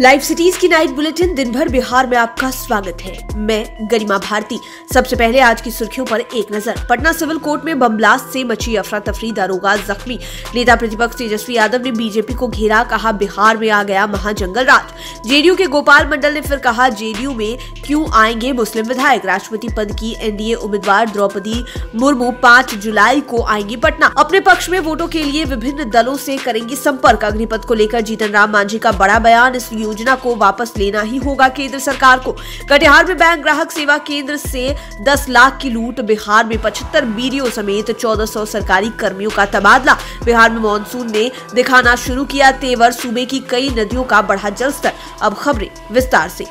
Live cities की night bulletin दिन भर बिहार में आपका स्वागत है। मैं गरिमा भारती। सबसे पहले आज की सुर्खियों पर एक नजर। पटना सिविल कोर्ट में बम ब्लास्ट से मची अफरा तफरी, दारोगा जख्मी। नेता प्रतिपक्ष तेजस्वी यादव ने बीजेपी को घेरा, कहा बिहार में आ गया महाजंगल राज। जेडीयू के गोपाल मंडल ने फिर कहा जेडीयू में क्यों आएंगे मुस्लिम विधायक। राष्ट्रपति पद की एनडीए उम्मीदवार द्रौपदी मुर्मू 5 जुलाई को आएंगी पटना। अपने पक्ष में वोटों के लिए विभिन्न दलों से करेंगी संपर्क। अग्निपथ को लेकर जीतन राम मांझी का बड़ा बयान, इस योजना को वापस लेना ही होगा केंद्र सरकार को। कटिहार में बैंक ग्राहक सेवा केंद्र से 10 लाख की लूट। बिहार में 75 बीडीओ समेत 1400 सरकारी कर्मियों का तबादला। बिहार में मानसून ने दिखाना शुरू किया तेवर। सूबे की कई नदियों का बढ़ा जलस्तर। अब खबरें विस्तार से।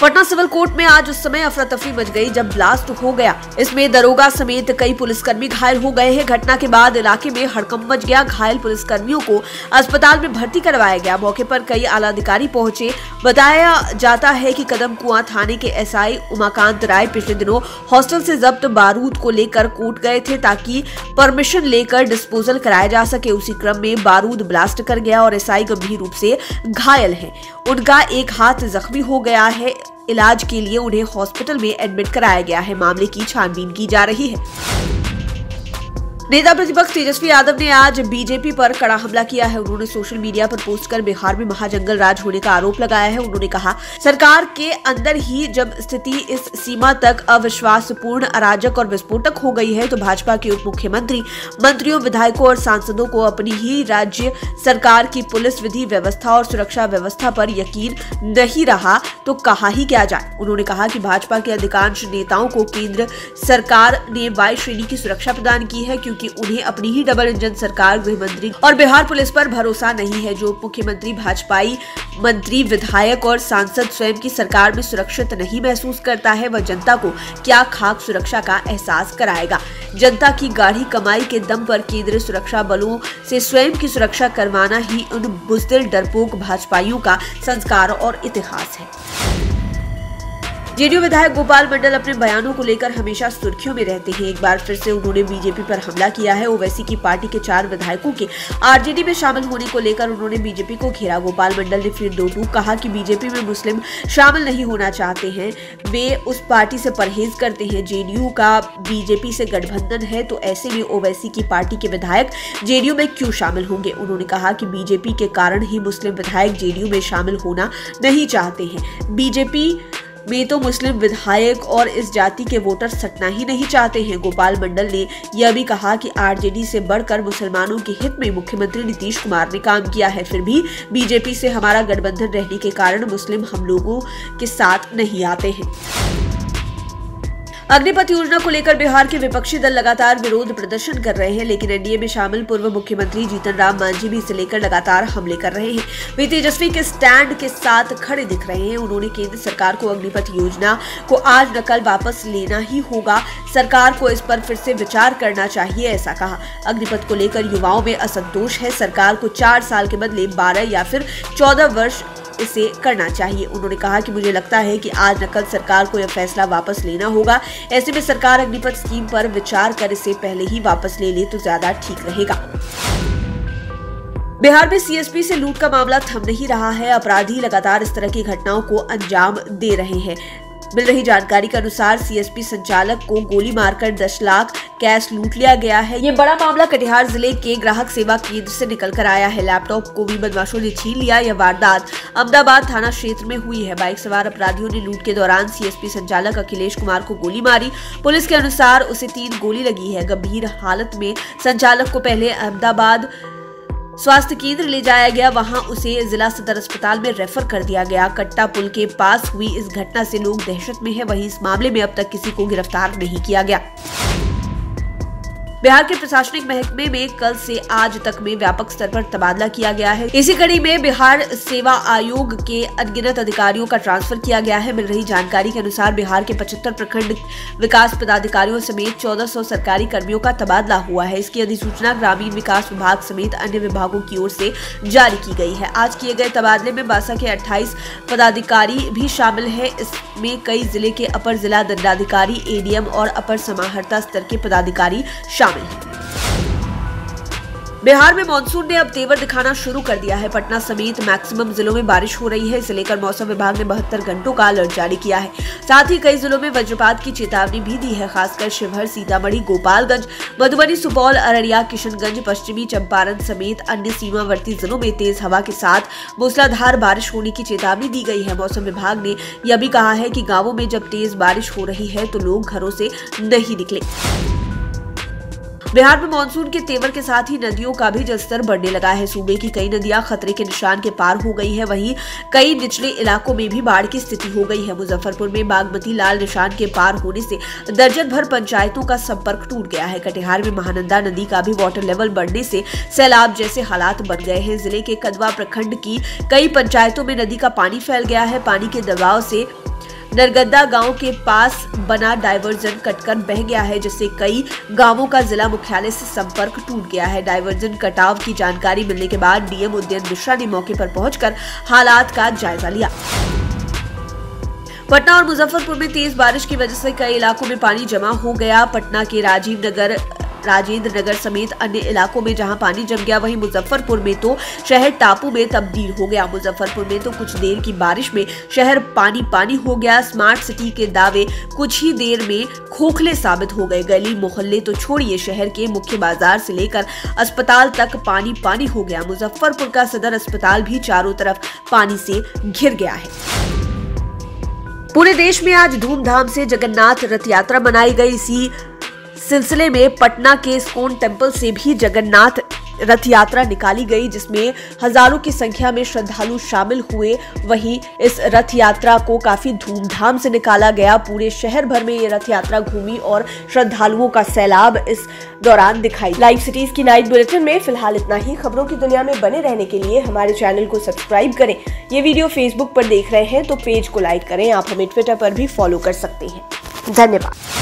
पटना सिविल कोर्ट में आज उस समय अफरा तफरी मच गई जब ब्लास्ट हो गया। इसमें दरोगा समेत कई पुलिसकर्मी घायल हो गए हैं। घटना के बाद इलाके में हड़कंप मच गया। घायल पुलिसकर्मियों को अस्पताल में भर्ती करवाया गया। मौके पर कई आला अधिकारी पहुंचे। बताया जाता है कि कदम कुआं थाने के एसआई उमाकांत राय पिछले दिनों हॉस्टल से जब्त बारूद को लेकर कोर्ट गए थे ताकि परमिशन लेकर डिस्पोजल कराया जा सके। उसी क्रम में बारूद ब्लास्ट कर गया और एसआई गंभीर रूप से घायल है। उनका एक हाथ जख्मी हो गया है। इलाज के लिए उन्हें हॉस्पिटल में एडमिट कराया गया है। मामले की छानबीन की जा रही है। नेता प्रतिपक्ष तेजस्वी यादव ने आज बीजेपी पर कड़ा हमला किया है। उन्होंने सोशल मीडिया पर पोस्ट कर बिहार में महाजंगल राज होने का आरोप लगाया है। उन्होंने कहा सरकार के अंदर ही जब स्थिति इस सीमा तक अविश्वासपूर्ण, अराजक और विस्फोटक हो गई है तो भाजपा के उप मुख्यमंत्री, मंत्रियों, विधायकों और सांसदों को अपनी ही राज्य सरकार की पुलिस, विधि व्यवस्था और सुरक्षा व्यवस्था पर यकीन नहीं रहा तो कहा ही क्या जाए। उन्होंने कहा कि भाजपा के अधिकांश नेताओं को केंद्र सरकार ने वाई श्रेणी की सुरक्षा प्रदान की है कि उन्हें अपनी ही डबल इंजन सरकार, गृह मंत्री और बिहार पुलिस पर भरोसा नहीं है। जो मुख्यमंत्री, भाजपाई मंत्री, विधायक और सांसद स्वयं की सरकार में सुरक्षित नहीं महसूस करता है वह जनता को क्या खाक सुरक्षा का एहसास कराएगा। जनता की गाढ़ी कमाई के दम पर केंद्रीय सुरक्षा बलों से स्वयं की सुरक्षा करवाना ही उन बुजदिल, डरपोक भाजपाइयों का संस्कार और इतिहास है। जेडीयू विधायक गोपाल मंडल अपने बयानों को लेकर हमेशा सुर्खियों में रहते हैं। एक बार फिर से उन्होंने बीजेपी पर हमला किया है। ओवैसी की पार्टी के 4 विधायकों के आरजेडी में शामिल होने को लेकर उन्होंने बीजेपी को घेरा। गोपाल मंडल ने फिर दो टूक कहा कि बीजेपी में मुस्लिम शामिल नहीं होना चाहते हैं, वे उस पार्टी से परहेज करते हैं। जेडीयू का बीजेपी से गठबंधन है तो ऐसे में ओवैसी की पार्टी के विधायक जेडीयू में क्यों शामिल होंगे। उन्होंने कहा कि बीजेपी के कारण ही मुस्लिम विधायक जेडीयू में शामिल होना नहीं चाहते हैं। बीजेपी में तो मुस्लिम विधायक और इस जाति के वोटर सटना ही नहीं चाहते हैं। गोपाल मंडल ने यह भी कहा कि आरजेडी से बढ़कर मुसलमानों के हित में मुख्यमंत्री नीतीश कुमार ने काम किया है, फिर भी बीजेपी से हमारा गठबंधन रहने के कारण मुस्लिम हम लोगों के साथ नहीं आते हैं। अग्निपथ योजना को लेकर बिहार के विपक्षी दल लगातार विरोध प्रदर्शन कर रहे हैं, लेकिन एनडीए में शामिल पूर्व मुख्यमंत्री जीतन राम मांझी भी इसे लेकर लगातार हमले कर रहे हैं। वे तेजस्वी के स्टैंड के साथ खड़े दिख रहे हैं। उन्होंने केंद्र सरकार को अग्निपथ योजना को आज न कल वापस लेना ही होगा, सरकार को इस पर फिर से विचार करना चाहिए, ऐसा कहा। अग्निपथ को लेकर युवाओं में असंतोष है। सरकार को 4 साल के बदले 12 या फिर 14 वर्ष इसे करना चाहिए। उन्होंने कहा कि मुझे लगता है कि आज न कल सरकार को यह फैसला वापस लेना होगा। ऐसे में सरकार अग्निपथ स्कीम पर विचार कर इसे पहले ही वापस ले ले तो ज्यादा ठीक रहेगा। बिहार में सीएसपी से लूट का मामला थम नहीं रहा है। अपराधी लगातार इस तरह की घटनाओं को अंजाम दे रहे हैं। मिल रही जानकारी के अनुसार सीएसपी संचालक को गोली मारकर 10 लाख कैश लूट लिया गया है। ये बड़ा मामला कटिहार जिले के ग्राहक सेवा केंद्र से निकलकर आया है। लैपटॉप को भी बदमाशों ने छीन लिया। यह वारदात अहमदाबाद थाना क्षेत्र में हुई है। बाइक सवार अपराधियों ने लूट के दौरान सीएसपी संचालक अखिलेश कुमार को गोली मारी। पुलिस के अनुसार उसे 3 गोली लगी है। गंभीर हालत में संचालक को पहले अहमदाबाद स्वास्थ्य केंद्र ले जाया गया, वहां उसे जिला सदर अस्पताल में रेफर कर दिया गया। कट्टा पुल के पास हुई इस घटना से लोग दहशत में हैं। वहीं इस मामले में अब तक किसी को गिरफ्तार नहीं किया गया। बिहार के प्रशासनिक महकमे में कल से आज तक में व्यापक स्तर पर तबादला किया गया है। इसी कड़ी में बिहार सेवा आयोग के अनगिनत अधिकारियों का ट्रांसफर किया गया है। मिल रही जानकारी के अनुसार बिहार के 75 प्रखंड विकास पदाधिकारियों समेत 1400 सरकारी कर्मियों का तबादला हुआ है। इसकी अधिसूचना ग्रामीण विकास विभाग समेत अन्य विभागों की ओर से जारी की गई है। आज किए गए तबादले में बासा के 28 पदाधिकारी भी शामिल है। इसमें कई जिले के अपर जिला दंडाधिकारी, एडीएम और अपर समाहर्ता स्तर के पदाधिकारी शामिल। बिहार में मानसून ने अब तेवर दिखाना शुरू कर दिया है। पटना समेत मैक्सिमम जिलों में बारिश हो रही है। इसे लेकर मौसम विभाग ने 72 घंटों का अलर्ट जारी किया है। साथ ही कई जिलों में वज्रपात की चेतावनी भी दी है। खासकर शिवहर, सीतामढ़ी, गोपालगंज, मधुबनी, सुपौल, अररिया, किशनगंज, पश्चिमी चंपारण समेत अन्य सीमावर्ती जिलों में तेज हवा के साथ मूसलाधार बारिश होने की चेतावनी दी गई है। मौसम विभाग ने यह भी कहा है कि गाँवों में जब तेज बारिश हो रही है तो लोग घरों से नहीं निकले। बिहार में मानसून के तेवर के साथ ही नदियों का भी जलस्तर बढ़ने लगा है। सूबे की कई नदियां खतरे के निशान के पार हो गई है। वहीं कई निचले इलाकों में भी बाढ़ की स्थिति हो गई है। मुजफ्फरपुर में बागमती लाल निशान के पार होने से दर्जन भर पंचायतों का संपर्क टूट गया है। कटिहार में महानंदा नदी का भी वाटर लेवल बढ़ने से सैलाब जैसे हालात बन गए हैं। जिले के कदवा प्रखंड की कई पंचायतों में नदी का पानी फैल गया है। पानी के दबाव से नरगदा गांव के पास बना डाइवर्जन कटकर बह गया है, जिससे कई गांवों का जिला मुख्यालय से संपर्क टूट गया है। डाइवर्जन कटाव की जानकारी मिलने के बाद डीएम उदयन मिश्रा ने मौके पर पहुंचकर हालात का जायजा लिया। पटना और मुजफ्फरपुर में तेज बारिश की वजह से कई इलाकों में पानी जमा हो गया। पटना के राजेंद्र नगर समेत अन्य इलाकों में जहां पानी जम गया, वहीं मुजफ्फरपुर में तो शहर टापू में तब्दील हो गया। मुजफ्फरपुर में तो कुछ देर की बारिश में शहर पानी पानी हो गया। स्मार्ट सिटी के दावे कुछ ही देर में खोखले साबित हो गए। गली मोहल्ले तो छोड़िए, शहर के मुख्य बाजार से लेकर अस्पताल तक पानी पानी हो गया। मुजफ्फरपुर का सदर अस्पताल भी चारों तरफ पानी से घिर गया है। पूरे देश में आज धूमधाम से जगन्नाथ रथ यात्रा मनाई गई। इसी सिलसिले में पटना के स्कोन टेम्पल से भी जगन्नाथ रथ यात्रा निकाली गई, जिसमें हजारों की संख्या में श्रद्धालु शामिल हुए। वहीं इस रथ यात्रा को काफी धूमधाम से निकाला गया। पूरे शहर भर में ये रथ यात्रा घूमी और श्रद्धालुओं का सैलाब इस दौरान दिखाई। लाइव सिटीज की नाइट बुलेटिन में फिलहाल इतना ही। खबरों की दुनिया में बने रहने के लिए हमारे चैनल को सब्सक्राइब करें। ये वीडियो फेसबुक पर देख रहे हैं तो पेज को लाइक करें। आप हमें ट्विटर पर भी फॉलो कर सकते हैं। धन्यवाद।